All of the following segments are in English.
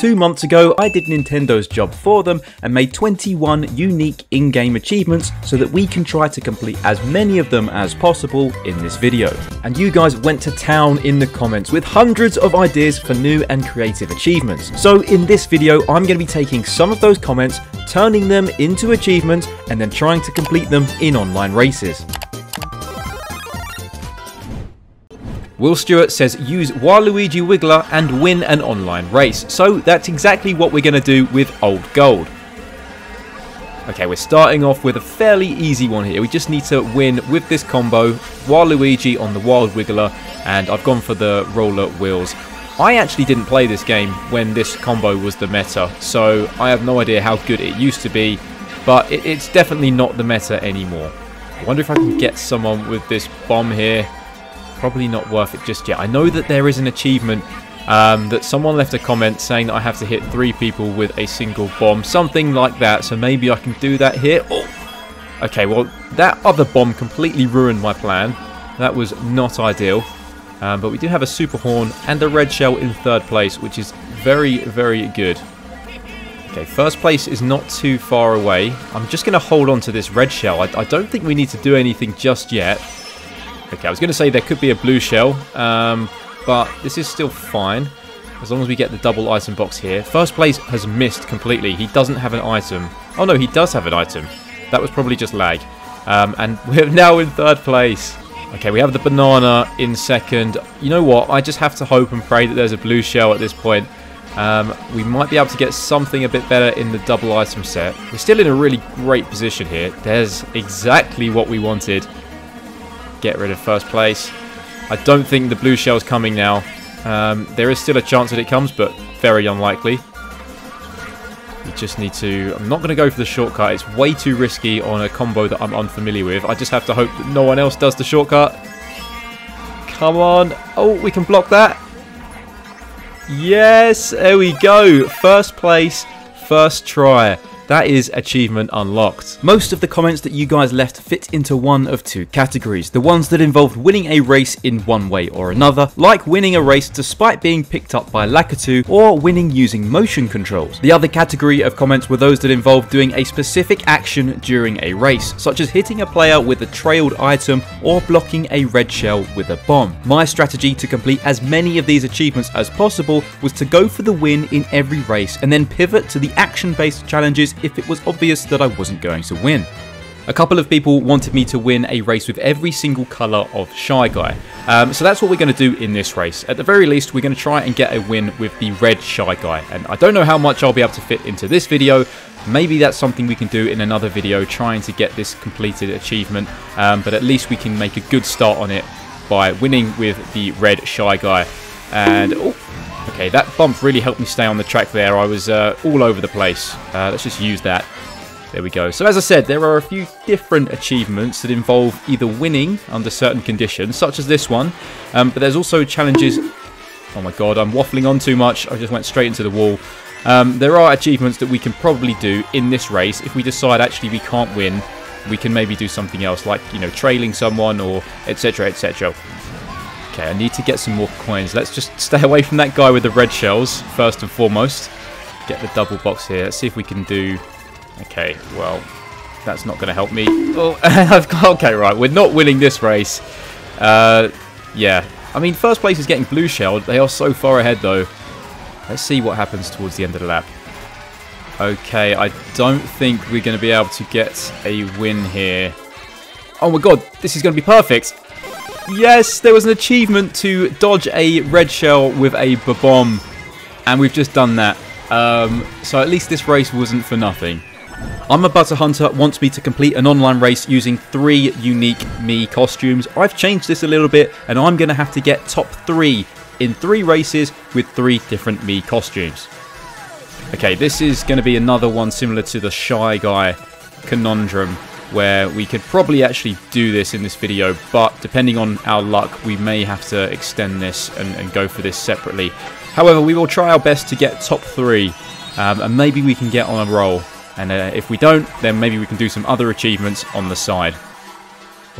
2 months ago, I did Nintendo's job for them and made 21 unique in-game achievements so that we can try to complete as many of them as possible in this video. And you guys went to town in the comments with hundreds of ideas for new and creative achievements. So in this video, I'm going to be taking some of those comments, turning them into achievements, and then trying to complete them in online races. Will Stewart says use Waluigi Wiggler and win an online race. So that's exactly what we're going to do with Old Gold. Okay, we're starting off with a fairly easy one here. We just need to win with this combo, Waluigi on the Wild Wiggler, and I've gone for the Roller Wheels. I actually didn't play this game when this combo was the meta, so I have no idea how good it used to be, but it's definitely not the meta anymore. I wonder if I can get someone with this bomb here. Probably not worth it just yet. I know that there is an achievement that someone left a comment saying that I have to hit 3 people with a single bomb, something like that, so maybe I can do that here. Oh, okay, well, that other bomb completely ruined my plan. That was not ideal, but we do have a super horn and a red shell in third place, which is very, very good. Okay, first place is not too far away. I'm just going to hold on to this red shell. I don't think we need to do anything just yet. Okay, I was going to say there could be a blue shell, but this is still fine, as long as we get the double item box here. First place has missed completely. He doesn't have an item. Oh no, he does have an item. That was probably just lag. And we're now in third place. Okay, we have the banana in second. You know what? I just have to hope and pray that there's a blue shell at this point. We might be able to get something a bit better in the double item set. We're still in a really great position here. There's exactly what we wanted. Get rid of first place. I don't think the blue shell's coming now. There is still a chance that it comes, but very unlikely. You just need to... I'm not going to go for the shortcut. It's way too risky on a combo that I'm unfamiliar with. I just have to hope that no one else does the shortcut. Come on. Oh, we can block that. Yes, there we go. First place, first try. That is achievement unlocked. Most of the comments that you guys left fit into one of two categories. The ones that involved winning a race in one way or another, like winning a race despite being picked up by Lakitu, or winning using motion controls. The other category of comments were those that involved doing a specific action during a race, such as hitting a player with a trailed item or blocking a red shell with a bomb. My strategy to complete as many of these achievements as possible was to go for the win in every race and then pivot to the action-based challenges if it was obvious that I wasn't going to win. A couple of people wanted me to win a race with every single colour of Shy Guy. So that's what we're going to do in this race. At the very least, we're going to try and get a win with the red Shy Guy. And I don't know how much I'll be able to fit into this video. Maybe that's something we can do in another video, trying to get this completed achievement. But at least we can make a good start on it by winning with the red Shy Guy. And... oh. Okay, that bump really helped me stay on the track there. I was all over the place. Let's just use that. There we go. So as I said, there are a few different achievements that involve either winning under certain conditions, such as this one, but there's also challenges... Oh my god, I'm waffling on too much. I just went straight into the wall. There are achievements that we can probably do in this race. If we decide actually we can't win, we can maybe do something else, like, you know, trailing someone or etc, etc. Okay, I need to get some more coins. Let's just stay away from that guy with the red shells, first and foremost. Get the double box here. Let's see if we can do... Okay, well, that's not going to help me. Oh, I've got... Okay, right, we're not winning this race. Yeah. I mean, first place is getting blue shelled. They are so far ahead, though. Let's see what happens towards the end of the lap. Okay, I don't think we're going to be able to get a win here. Oh my god, this is going to be perfect. Yes, there was an achievement to dodge a red shell with a bomb, and we've just done that. So at least this race wasn't for nothing. I'm a Butter Hunter wants me to complete an online race using 3 unique me costumes. I've changed this a little bit, and I'm going to have to get top 3 in 3 races with 3 different me costumes. Okay, this is going to be another one similar to the Shy Guy conundrum, where we could probably actually do this in this video, but depending on our luck, we may have to extend this and go for this separately. However, we will try our best to get top 3, and maybe we can get on a roll. And if we don't, then maybe we can do some other achievements on the side.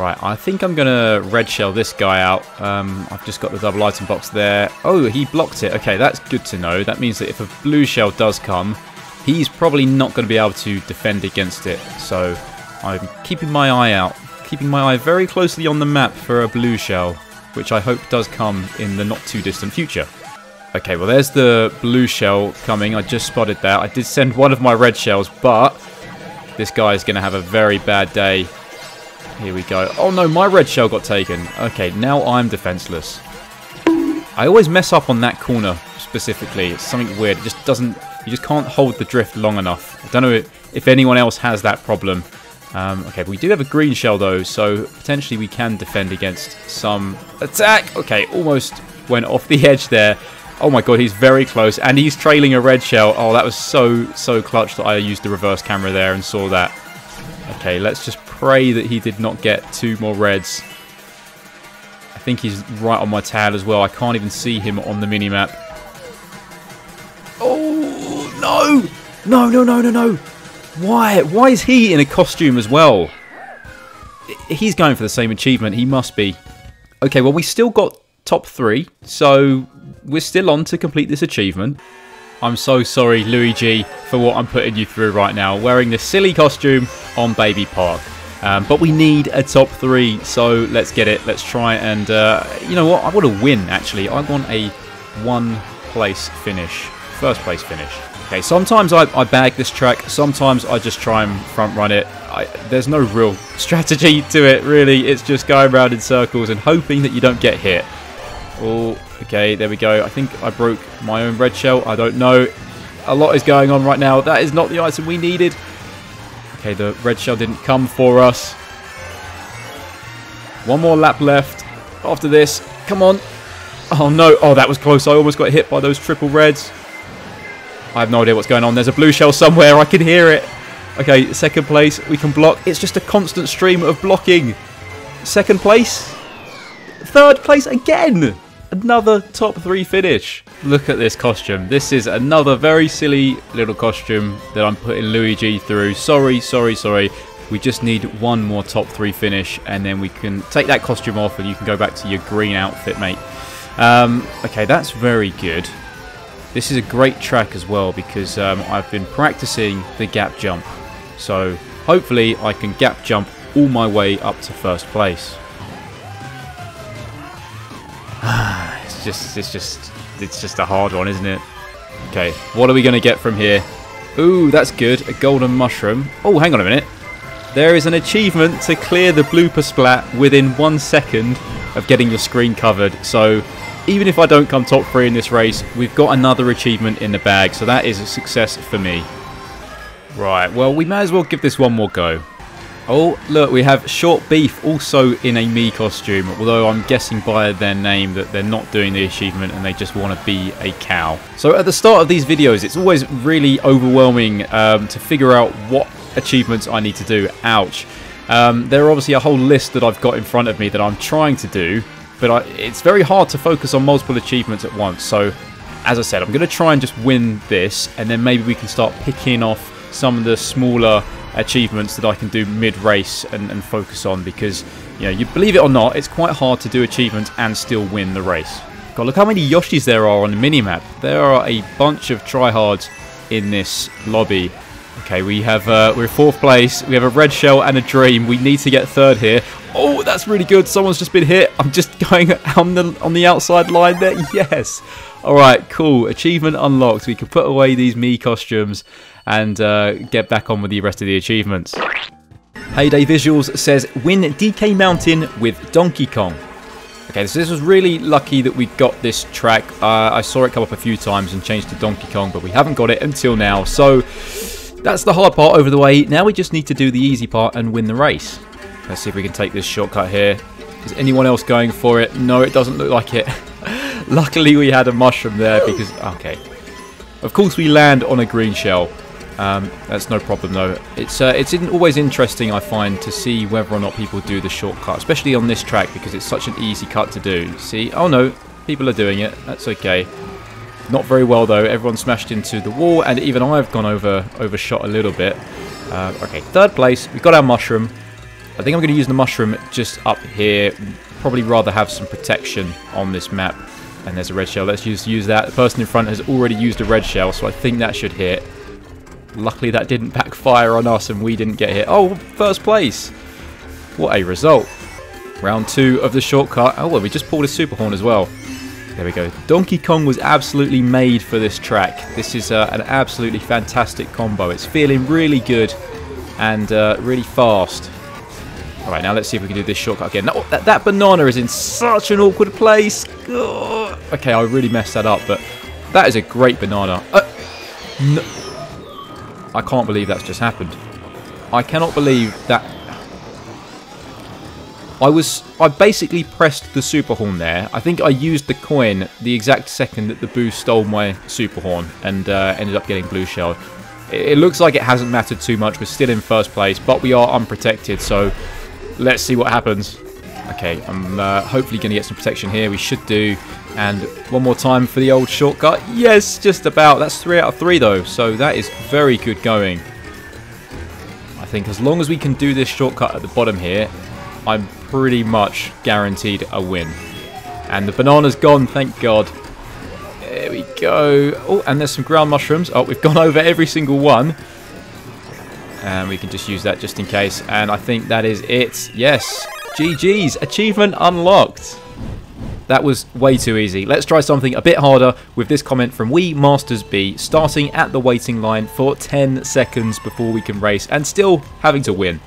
Right, I think I'm going to red shell this guy out. I've just got the double item box there. Oh, he blocked it. Okay, that's good to know. That means that if a blue shell does come, he's probably not going to be able to defend against it. So I'm keeping my eye out. Keeping my eye very closely on the map for a blue shell, which I hope does come in the not too distant future. Okay, well there's the blue shell coming. I just spotted that. I did send one of my red shells, but this guy is going to have a very bad day. Here we go. Oh no, my red shell got taken. Okay, now I'm defenseless. I always mess up on that corner specifically. It's something weird. It just doesn't... You just can't hold the drift long enough. I don't know if anyone else has that problem. Okay, we do have a green shell though, so potentially we can defend against some attack. Okay, almost went off the edge there. Oh my god, he's very close, and he's trailing a red shell. Oh, that was so clutch that I used the reverse camera there and saw that. Okay, let's just pray that he did not get two more reds. I think he's right on my tail as well. I can't even see him on the minimap. Oh, no! No, no, no, no, no! Why? Why is he in a costume as well? He's going for the same achievement. He must be. Okay, well, we still got top three, so we're still on to complete this achievement. I'm so sorry, Luigi, for what I'm putting you through right now, wearing this silly costume on Baby Park. But we need a top three, so let's get it. Let's try and, you know what? I want to win, actually. I want a one-place finish. First-place finish. Okay, sometimes I bag this track. Sometimes I just try and front-run it. There's no real strategy to it, really. It's just going around in circles and hoping that you don't get hit. Oh, okay, there we go. I think I broke my own red shell. I don't know. A lot is going on right now. That is not the item we needed. Okay, the red shell didn't come for us. One more lap left after this. Come on. Oh, no. Oh, that was close. I almost got hit by those triple reds. I have no idea what's going on. There's a blue shell somewhere. I can hear it. Okay, second place. We can block. It's just a constant stream of blocking. Second place. Third place again. Another top three finish. Look at this costume. This is another very silly little costume that I'm putting Luigi through. Sorry, sorry, sorry. We just need one more top three finish, and then we can take that costume off and you can go back to your green outfit, mate. Okay, that's very good. This is a great track as well because I've been practicing the gap jump. So hopefully I can gap jump all my way up to first place. It's just a hard one, isn't it? Okay, what are we going to get from here? Ooh, that's good. A golden mushroom. Oh, hang on a minute. There is an achievement to clear the blooper splat within 1 second of getting your screen covered. So even if I don't come top three in this race, we've got another achievement in the bag. So that is a success for me. Right, well, we may as well give this one more go. Oh, look, we have Short Beef also in a Mii costume, although I'm guessing by their name that they're not doing the achievement and they just want to be a cow. So at the start of these videos, it's always really overwhelming to figure out what achievements I need to do. Ouch. There are obviously a whole list that I've got in front of me that I'm trying to do, but it's very hard to focus on multiple achievements at once. So, as I said, I'm going to try and just win this, and then maybe we can start picking off some of the smaller achievements that I can do mid-race and focus on, because, you know, you believe it or not, it's quite hard to do achievements and still win the race. God, look how many Yoshis there are on the minimap. There are a bunch of tryhards in this lobby. Okay, we have we're fourth place. We have a red shell and a dream. We need to get third here. Oh, that's really good. Someone's just been hit. I'm just going on the outside line there. Yes. All right, cool. Achievement unlocked. We can put away these Mii costumes and get back on with the rest of the achievements. PaydayVisuals says, win DK Mountain with Donkey Kong. Okay, so this was really lucky that we got this track. I saw it come up a few times and changed to Donkey Kong, but we haven't got it until now. So that's the hard part over the way. Now we just need to do the easy part and win the race. Let's see if we can take this shortcut here. Is anyone else going for it? No, it doesn't look like it. Luckily, we had a mushroom there because... Okay. Of course, we land on a green shell. That's no problem though. It's always interesting, I find, to see whether or not people do the shortcut, especially on this track because it's such an easy cut to do. See? Oh no, people are doing it. That's okay. Not very well though. Everyone smashed into the wall, and even I've gone overshot a little bit. Okay, third place. We've got our mushroom. I think I'm going to use the mushroom just up here. Probably rather have some protection on this map. And there's a red shell. Let's just use that. The person in front has already used a red shell, so I think that should hit. Luckily, that didn't backfire on us and we didn't get hit. Oh, first place. What a result. Round two of the shortcut. Oh, well, we just pulled a super horn as well. There we go. Donkey Kong was absolutely made for this track. This is an absolutely fantastic combo. It's feeling really good and really fast. All right, now let's see if we can do this shortcut again. Oh, that banana is in such an awkward place. Oh, okay, I really messed that up, but that is a great banana. No. I can't believe that's just happened. I cannot believe that. I basically pressed the super horn there. I think I used the coin the exact second that the boo stole my super horn and ended up getting blue shelled. It looks like it hasn't mattered too much. We're still in first place, but we are unprotected, so let's see what happens. Okay, I'm hopefully going to get some protection here. We should do. And one more time for the old shortcut. Yes, just about. That's 3 out of 3, though, so that is very good going. I think as long as we can do this shortcut at the bottom here, I'm pretty much guaranteed a win. And the banana's gone, thank God. There we go. Oh, and there's some ground mushrooms. Oh, we've gone over every single one. And we can just use that just in case. And I think that is it. Yes. GG's. Achievement unlocked. That was way too easy. Let's try something a bit harder with this comment from WeMastersB, starting at the waiting line for 10 seconds before we can race and still having to win.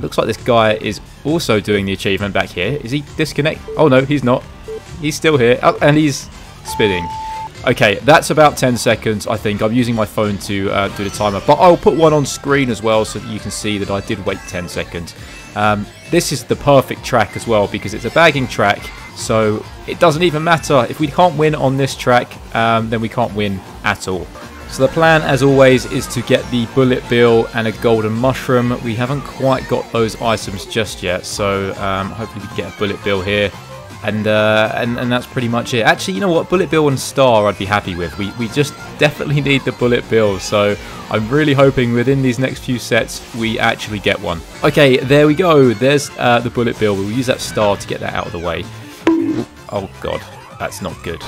Looks like this guy is also doing the achievement back here. Is he disconnect? Oh no, he's not. He's still here. Oh, and he's spinning. Okay, that's about 10 seconds, I think. I'm using my phone to do the timer, but I'll put one on screen as well so that you can see that I did wait 10 seconds. This is the perfect track as well because it's a bagging track, so it doesn't even matter. If we can't win on this track, then we can't win at all. So the plan, as always, is to get the bullet bill and a golden mushroom. We haven't quite got those items just yet, so hopefully we can get a bullet bill here. And that's pretty much it. Actually, you know what? Bullet bill and star I'd be happy with. We just definitely need the bullet bill, so I'm really hoping within these next few sets we actually get one. Okay, there we go. There's the bullet bill. We'll use that star to get that out of the way. Oh, God. That's not good.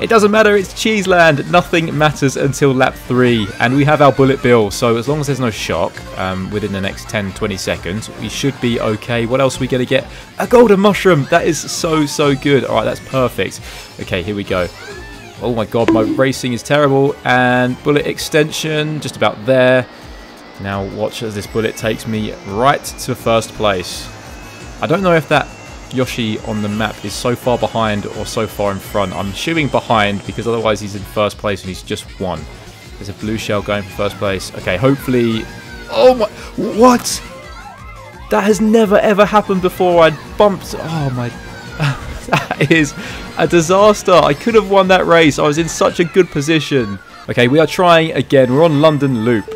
It doesn't matter, it's Cheese Land. Nothing matters until lap 3, and we have our bullet bill, so as long as there's no shock within the next 10-20 seconds, we should be okay. What else are we going to get? A golden mushroom! That is so, so good. Alright, that's perfect. Okay, here we go. Oh my god, my racing is terrible, and bullet extension just about there. Now watch as this bullet takes me right to first place. I don't know if that Yoshi on the map is so far behind or so far in front. I'm assuming behind because otherwise he's in first place and he's just won. There's a blue shell going for first place. Okay, hopefully... Oh my... What? That has never ever happened before. I bumped... Oh my... That is a disaster. I could have won that race. I was in such a good position. Okay, we are trying again. We're on London Loop,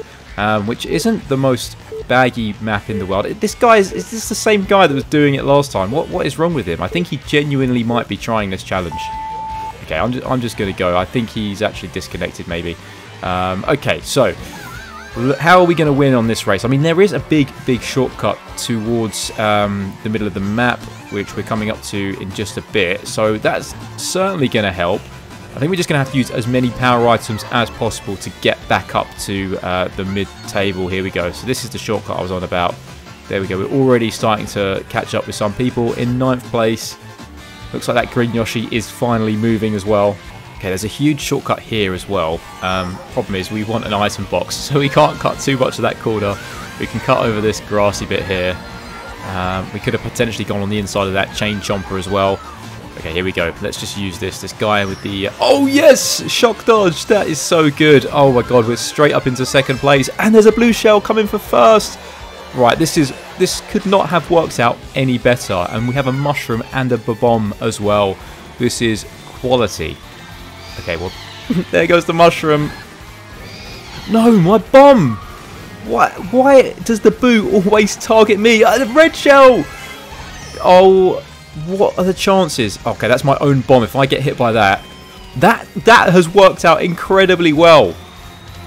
which isn't the most... baggy map in the world. This guy is this the same guy that was doing it last time? What is wrong with him? I think he genuinely might be trying this challenge. Okay, I'm just gonna go. I think he's actually disconnected maybe. Okay, so how are we gonna win on this race? I mean, there is a big shortcut towards the middle of the map, which we're coming up to in just a bit, so that's certainly gonna help. I think we're just going to have to use as many power items as possible to get back up to the mid-table. Here we go. So this is the shortcut I was on about. There we go. We're already starting to catch up with some people. In 9th place. Looks like that green Yoshi is finally moving as well. Okay, there's a huge shortcut here as well. Problem is we want an item box, so we can't cut too much of that corner. We can cut over this grassy bit here. We could have potentially gone on the inside of that chain chomper as well. Okay, here we go. Let's just use this guy with the... Oh, yes! Shock dodge! That is so good. Oh, my God. We're straight up into second place. And there's a blue shell coming for first. Right, this could not have worked out any better. And we have a mushroom and a bomb as well. This is quality. Okay, well... there goes the mushroom. No, my bomb! Why does the boo always target me? The red shell! Oh... What are the chances? Okay, that's my own bomb. If I get hit by that, that has worked out incredibly well.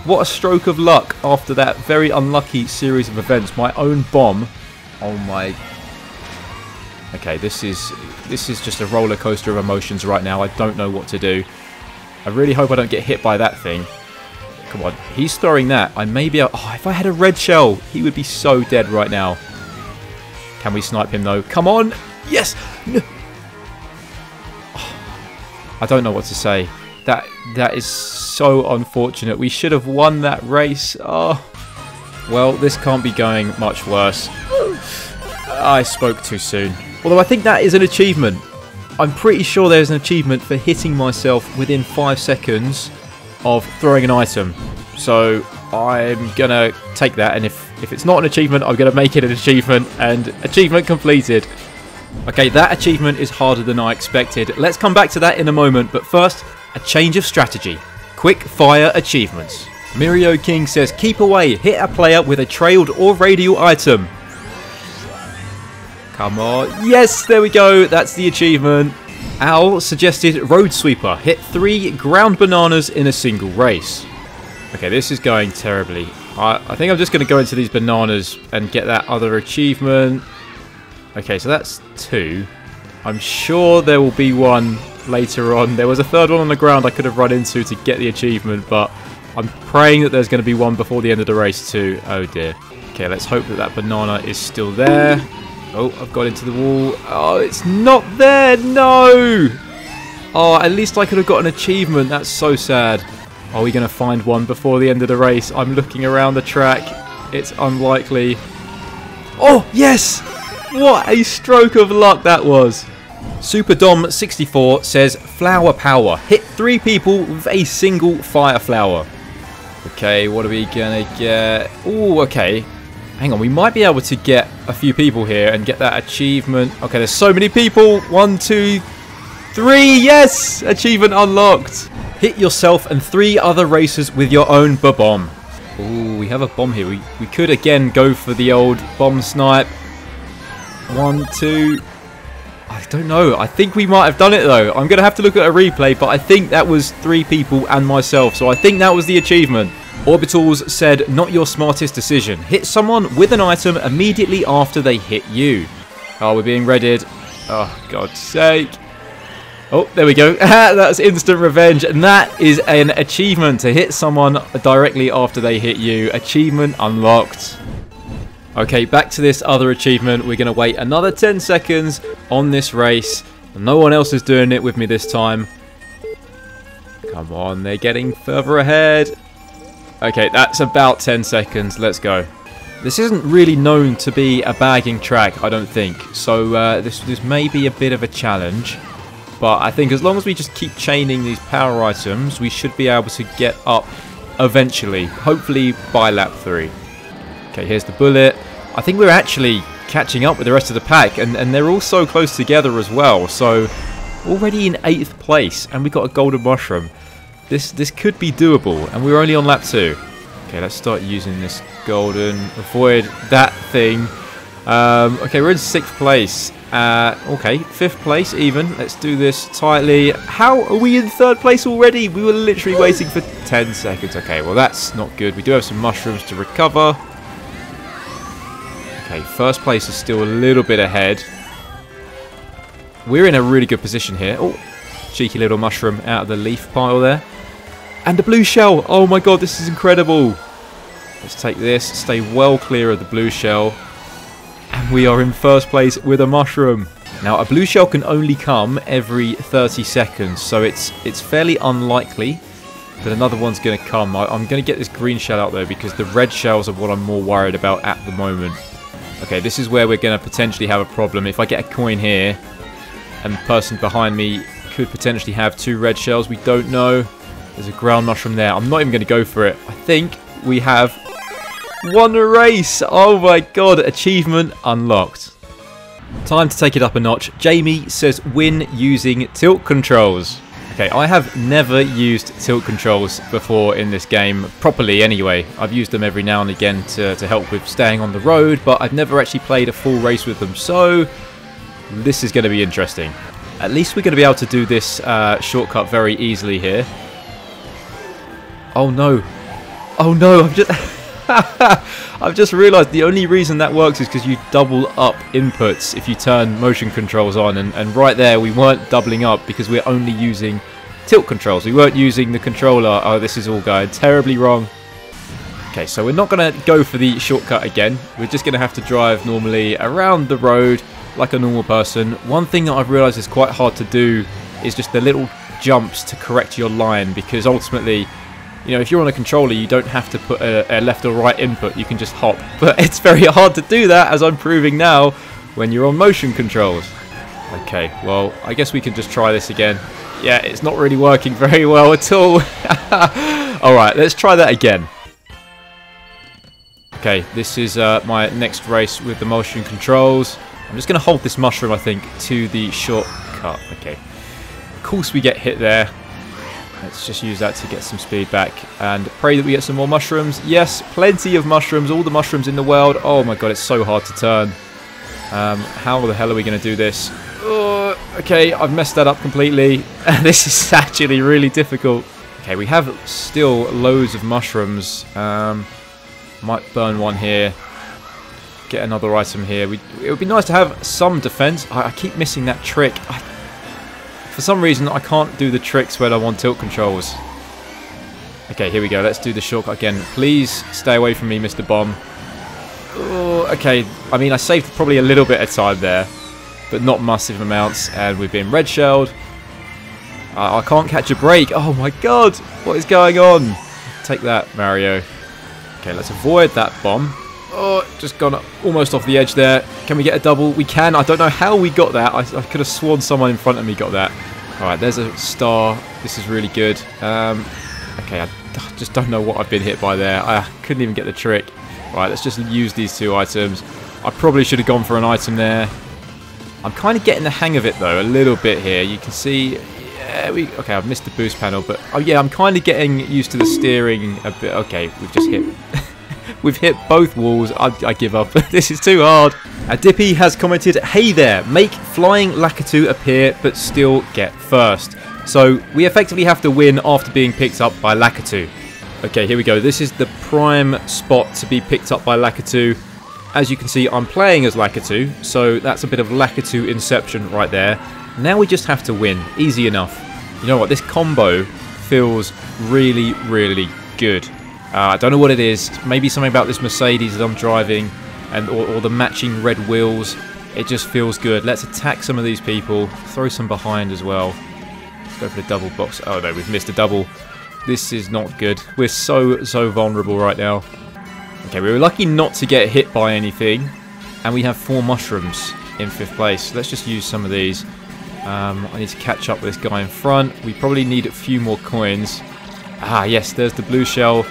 What a stroke of luck after that very unlucky series of events. My own bomb. Oh my. Okay, this is just a roller coaster of emotions right now. I don't know what to do. I really hope I don't get hit by that thing. Come on, he's throwing that. I may be able... Oh, if I had a red shell, he would be so dead right now. Can we snipe him though? Come on! Yes! No. Oh, I don't know what to say. That is so unfortunate. We should have won that race. Oh, well, this can't be going much worse. I spoke too soon. Although I think that is an achievement. I'm pretty sure there's an achievement for hitting myself within 5 seconds of throwing an item. So I'm gonna take that, and if it's not an achievement, I'm gonna make it an achievement, and achievement completed. Okay, that achievement is harder than I expected. Let's come back to that in a moment, but first, a change of strategy. Quick fire achievements. Mario King says, keep away, hit a player with a trailed or radial item. Come on. Yes, there we go. That's the achievement. Owl suggested Road Sweeper. Hit 3 ground bananas in a single race. Okay, this is going terribly. I think I'm just going to go into these bananas and get that other achievement. Okay, so that's 2. I'm sure there will be one later on. There was a third one on the ground I could have run into to get the achievement, but I'm praying that there's going to be one before the end of the race too. Oh dear. Okay, let's hope that that banana is still there. Oh, I've got into the wall. Oh, it's not there. No. Oh, at least I could have got an achievement. That's so sad. Are we going to find one before the end of the race? I'm looking around the track. It's unlikely. Oh, yes. What a stroke of luck that was. Super Dom 64 says flower power. Hit 3 people with a single fire flower. Okay, what are we going to get? Oh, okay. Hang on, we might be able to get a few people here and get that achievement. Okay, there's so many people. 1, 2, 3. Yes! Achievement unlocked. Hit yourself and 3 other racers with your own bomb. Ooh, we have a bomb here. We could again go for the old bomb snipe. 1, 2. I don't know. I think we might have done it though. I'm going to have to look at a replay, but I think that was 3 people and myself. So I think that was the achievement. Orbitals said, not your smartest decision. Hit someone with an item immediately after they hit you. Oh, we're being redded. Oh, God's sake. Oh, there we go. That's instant revenge. And that is an achievement, to hit someone directly after they hit you. Achievement unlocked. Okay, back to this other achievement. We're going to wait another 10 seconds on this race. No one else is doing it with me this time. Come on, they're getting further ahead. Okay, that's about 10 seconds. Let's go. This isn't really known to be a bagging track, I don't think. So this may be a bit of a challenge. But I think as long as we just keep chaining these power items, we should be able to get up eventually. Hopefully by lap 3. Okay, here's the bullet. I think we're actually catching up with the rest of the pack. And they're all so close together as well. So already in 8th place. And we got a golden mushroom. This could be doable, and we're only on lap 2. Okay, let's start using this golden. Avoid that thing. Okay, we're in 6th place. Okay, 5th place even. Let's do this tightly. How are we in 3rd place already? We were literally waiting for 10 seconds. Okay, well that's not good. We do have some mushrooms to recover. Okay, 1st place is still a little bit ahead. We're in a really good position here. Oh, cheeky little mushroom out of the leaf pile there. And the blue shell. Oh my god, this is incredible. Let's take this. Stay well clear of the blue shell. And we are in 1st place with a mushroom. Now, a blue shell can only come every 30 seconds. So it's fairly unlikely that another one's going to come. I'm going to get this green shell out though, because the red shells are what I'm more worried about at the moment. Okay, this is where we're going to potentially have a problem. If I get a coin here and the person behind me could potentially have 2 red shells. We don't know. There's a ground mushroom there. I'm not even going to go for it. I think we have won a race. Oh my god. Achievement unlocked. Time to take it up a notch. Jamie says win using tilt controls. Okay, I have never used tilt controls before in this game. Properly anyway. I've used them every now and again to help with staying on the road. But I've never actually played a full race with them. So this is going to be interesting. At least we're going to be able to do this shortcut very easily here. Oh no. Oh no, I've just I've just realised the only reason that works is because you double up inputs if you turn motion controls on, and right there we weren't doubling up because we're only using tilt controls. We weren't using the controller. Oh, this is all going terribly wrong. Okay, so we're not going to go for the shortcut again. We're just going to have to drive normally around the road like a normal person. One thing that I've realised is quite hard to do is just the little jumps to correct your line, because ultimately, you know, if you're on a controller, you don't have to put a left or right input. You can just hop. But it's very hard to do that, as I'm proving now, when you're on motion controls. Okay, well, I guess we can just try this again. Yeah, it's not really working very well at all. Alright, let's try that again. Okay, this is my next race with the motion controls. I'm just going to hold this mushroom, I think, to the shortcut. Okay. Of course we get hit there. Let's just use that to get some speed back and pray that we get some more mushrooms. Yes, plenty of mushrooms, all the mushrooms in the world. Oh my god, it's so hard to turn. How the hell are we going to do this? Okay, I've messed that up completely. This is actually really difficult. Okay, we have still loads of mushrooms. Might burn one here. Get another item here. It would be nice to have some defense. I keep missing that trick. For some reason, I can't do the tricks when I'm on tilt controls. Okay, here we go. Let's do the shortcut again. Please stay away from me, Mr. Bomb. Oh, okay, I mean, I saved probably a little bit of time there, but not massive amounts, and we've been red-shelled. I can't catch a break. Oh, my God. What is going on? Take that, Mario. Okay, let's avoid that bomb. Oh, just gone almost off the edge there. Can we get a double? We can. I don't know how we got that. I could have sworn someone in front of me got that. Alright, there's a star. This is really good. Okay, I just don't know what I've been hit by there. I couldn't even get the trick. Alright, let's just use these two items. I probably should have gone for an item there. I'm kind of getting the hang of it, though, a little bit here. You can see... Yeah, okay, I've missed the boost panel, but... Oh, yeah, I'm kind of getting used to the steering a bit. Okay, we've just hit... We've hit both walls. I give up. This is too hard. Dippy has commented, "Hey there, make flying Lakitu appear but still get first." So we effectively have to win after being picked up by Lakitu. Okay, here we go. This is the prime spot to be picked up by Lakitu. As you can see, I'm playing as Lakitu, so that's a bit of Lakitu inception right there. Now we just have to win. Easy enough. You know what? This combo feels really, really good. I don't know what it is. Maybe something about this Mercedes that I'm driving, and or the matching red wheels. It just feels good. Let's attack some of these people. Throw some behind as well. Let's go for the double box. Oh no, we've missed a double. This is not good. We're so vulnerable right now. Okay, we were lucky not to get hit by anything, and we have 4 mushrooms in 5th place. Let's just use some of these. I need to catch up with this guy in front. We probably need a few more coins. Ah yes, there's the blue shell.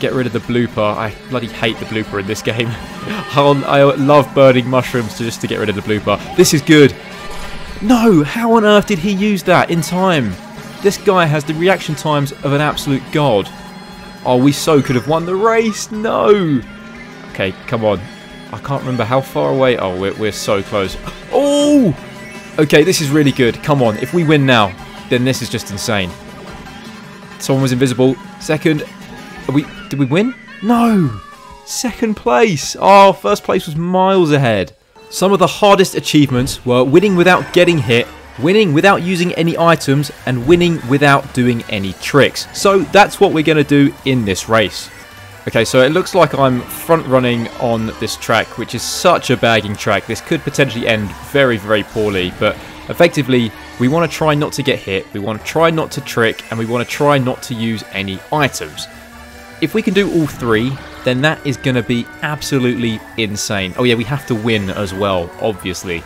Get rid of the blooper. I bloody hate the blooper in this game. I love burning mushrooms just to get rid of the blooper. This is good. No, how on earth did he use that in time? This guy has the reaction times of an absolute god. Oh, we so could have won the race. No. Okay, come on. I can't remember how far away. Oh, we're so close. Oh! Okay, this is really good. Come on. If we win now, then this is just insane. Someone was invisible. Second. Did we win? No! 2nd place! Oh, 1st place was miles ahead. Some of the hardest achievements were winning without getting hit, winning without using any items, and winning without doing any tricks. So that's what we're going to do in this race. Okay, so it looks like I'm front running on this track, which is such a bagging track. This could potentially end very, very poorly, but effectively, we want to try not to get hit, we want to try not to trick, and we want to try not to use any items. If we can do all 3, then that is going to be absolutely insane. Oh yeah, we have to win as well, obviously.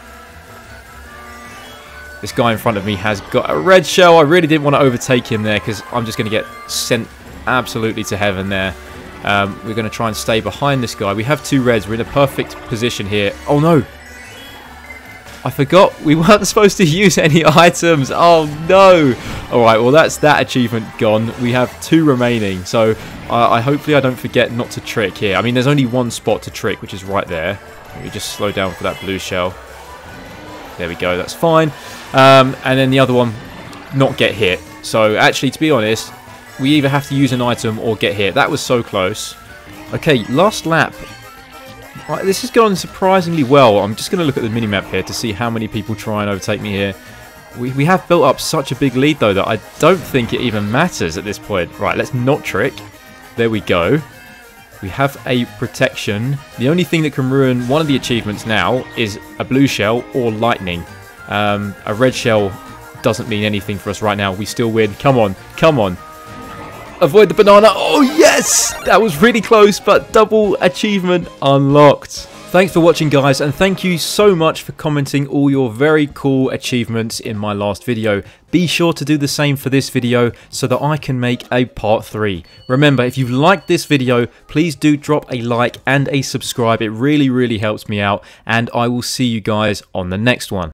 This guy in front of me has got a red shell. I really didn't want to overtake him there because I'm just going to get sent absolutely to heaven there. We're going to try and stay behind this guy. We have 2 reds. We're in a perfect position here. Oh no! I forgot we weren't supposed to use any items. Oh no! Alright, well that's that achievement gone. We have 2 remaining, so I hopefully I don't forget not to trick here. I mean, there's only one spot to trick, which is right there. Let me just slow down for that blue shell. There we go, that's fine. And then the other one, not get hit. So actually, to be honest, we either have to use an item or get here. That was so close. Okay, last lap. Right, this has gone surprisingly well. I'm just going to look at the minimap here to see how many people try and overtake me here. We have built up such a big lead, though, that I don't think it even matters at this point. Right, let's not trick. There we go. We have a protection. The only thing that can ruin one of the achievements now is a blue shell or lightning. A red shell doesn't mean anything for us right now. We still win. Come on. Come on. Avoid the banana. Oh, yes! That was really close, but double achievement unlocked. Thanks for watching, guys, and thank you so much for commenting all your very cool achievements in my last video. Be sure to do the same for this video so that I can make a part 3. Remember, if you've liked this video, please do drop a like and a subscribe. It really, really helps me out, and I will see you guys on the next one.